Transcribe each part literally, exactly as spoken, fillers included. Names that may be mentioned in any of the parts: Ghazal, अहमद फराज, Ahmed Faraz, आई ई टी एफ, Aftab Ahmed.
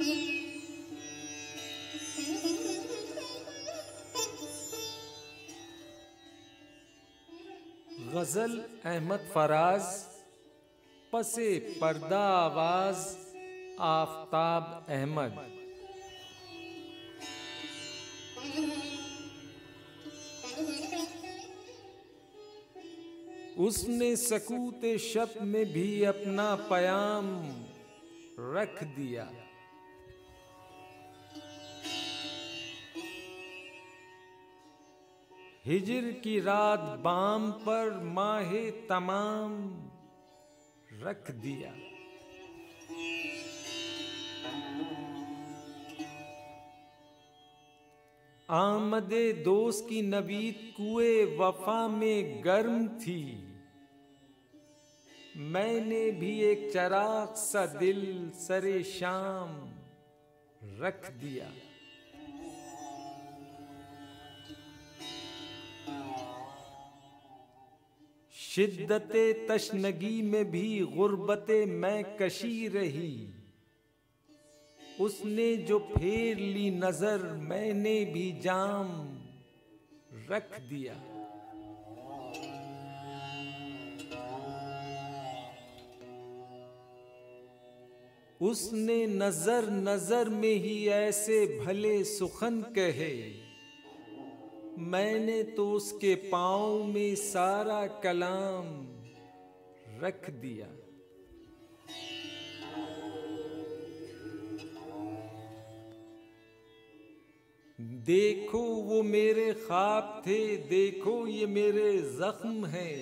गजल अहमद फराज पसे पर्दा आवाज आफताब अहमद। उसने सकूते शब में भी अपना पयाम रख दिया, हिजर की रात बाम पर माहे तमाम रख दिया। आमदे दोस्त की नबीत कुए वफा में गर्म थी, मैंने भी एक चराग सा दिल सरे शाम रख दिया। शिद्दते तशनगी में भी गुर्बते मैं कशी रही, उसने जो फेर ली नजर मैंने भी जाम रख दिया। उसने नजर नजर में ही ऐसे भले सुखन कहे, मैंने तो उसके पाँव में सारा कलाम रख दिया। देखो वो मेरे ख्वाब थे, देखो ये मेरे जख्म हैं,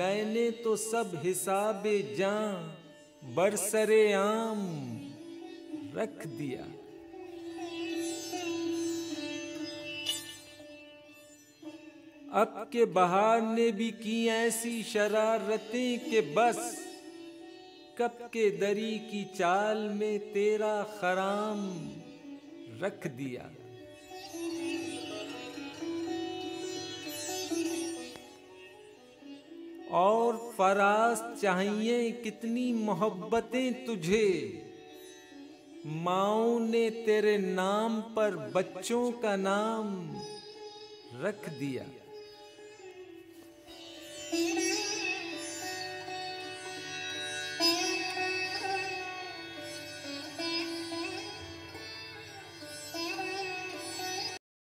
मैंने तो सब हिसाबे जान बरसरे आम रख दिया। अब के बहार ने भी की ऐसी शरारतें के बस, कब के दरी की चाल में तेरा खराम रख दिया। और फराज चाहिए कितनी मोहब्बतें तुझे, माओ ने तेरे नाम पर बच्चों का नाम रख दिया।